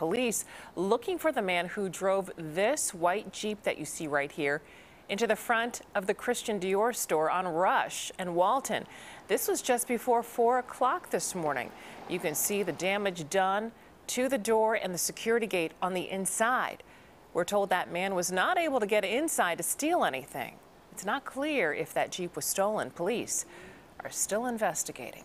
Police looking for the man who drove this white Jeep that you see right here into the front of the Christian Dior store on Rush and Walton. This was just before 4 o'clock this morning. You can see the damage done to the door and the security gate on the inside. We're told that man was not able to get inside to steal anything. It's not clear if that Jeep was stolen. Police are still investigating.